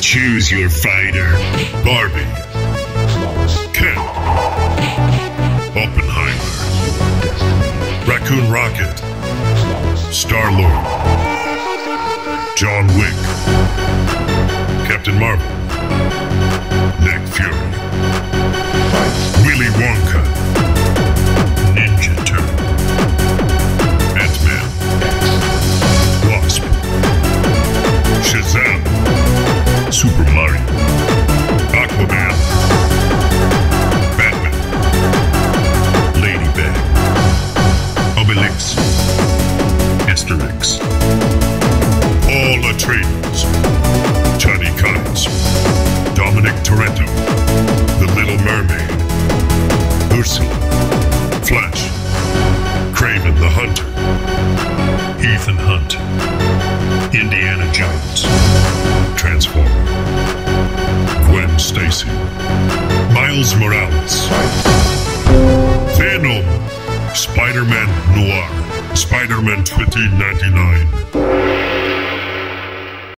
Choose your fighter. Barbie, Ken, Oppenheimer, Raccoon Rocket, Star-Lord, John Wick, Captain Marvel, Nick Fury, Willy Wonka, Ninja Turtle, Ant-Man, Wasp, Shazam, Super Mario, Aquaman, Batman, Ladybug, Obelix, Asterix, Paul Atreides, Johnny Cox, Dominic Toretto, The Little Mermaid, Ursula, Flash, Kraven the Hunter, Ethan Hunt, Indiana Jones, Transformer, Gwen Stacy, Miles Morales, Venom, Spider-Man Noir, Spider-Man 2099.